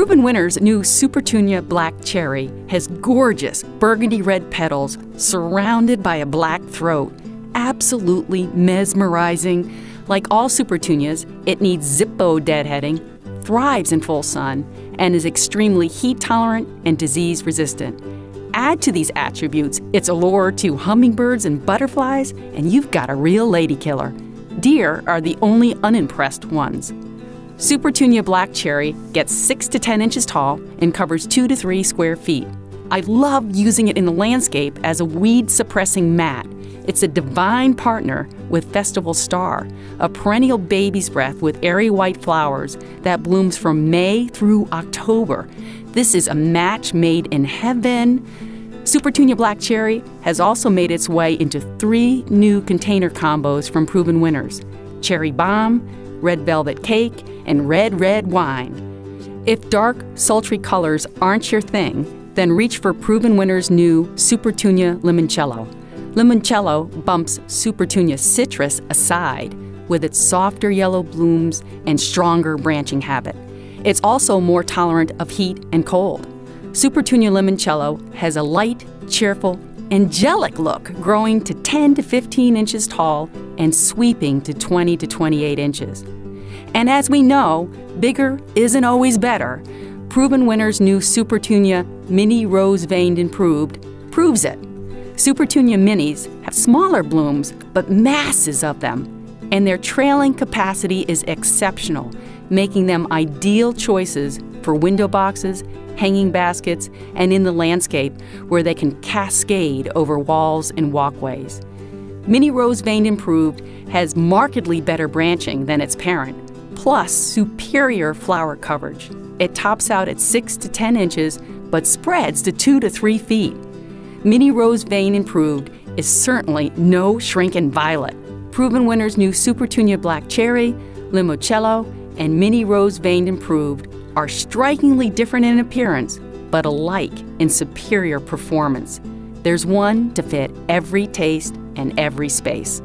Proven Winners' new Supertunia Black Cherry has gorgeous burgundy red petals surrounded by a black throat. Absolutely mesmerizing. Like all Supertunias, it needs zippo deadheading, thrives in full sun, and is extremely heat tolerant and disease resistant. Add to these attributes its allure to hummingbirds and butterflies, and you've got a real lady killer. Deer are the only unimpressed ones. Supertunia Black Cherry gets 6 to 10 inches tall and covers 2 to 3 square feet. I love using it in the landscape as a weed-suppressing mat. It's a divine partner with Festival Star, a perennial baby's breath with airy white flowers that blooms from May through October. This is a match made in heaven. Supertunia Black Cherry has also made its way into 3 new container combos from Proven Winners: Cherry Bomb, Red Velvet Cake, and Red Red Wine. If dark, sultry colors aren't your thing, then reach for Proven Winners' new Supertunia Limoncello. Limoncello bumps Supertunia citrus aside with its softer yellow blooms and stronger branching habit. It's also more tolerant of heat and cold. Supertunia Limoncello has a light, cheerful, angelic look, growing to 10 to 15 inches tall and sweeping to 20 to 28 inches. And as we know, bigger isn't always better. Proven Winners' new Supertunia Mini Rose Veined Improved proves it. Supertunia Minis have smaller blooms, but masses of them, and their trailing capacity is exceptional, making them ideal choices for window boxes, hanging baskets, and in the landscape where they can cascade over walls and walkways. Mini Rose Veined Improved has markedly better branching than its parent, plus superior flower coverage. It tops out at 6 to 10 inches, but spreads to 2 to 3 feet. Mini Rose Veined Improved is certainly no shrinking violet. Proven Winners' new Supertunia Black Cherry, Limoncello, and Mini Rose Veined Improved are strikingly different in appearance, but alike in superior performance. There's one to fit every taste and every space.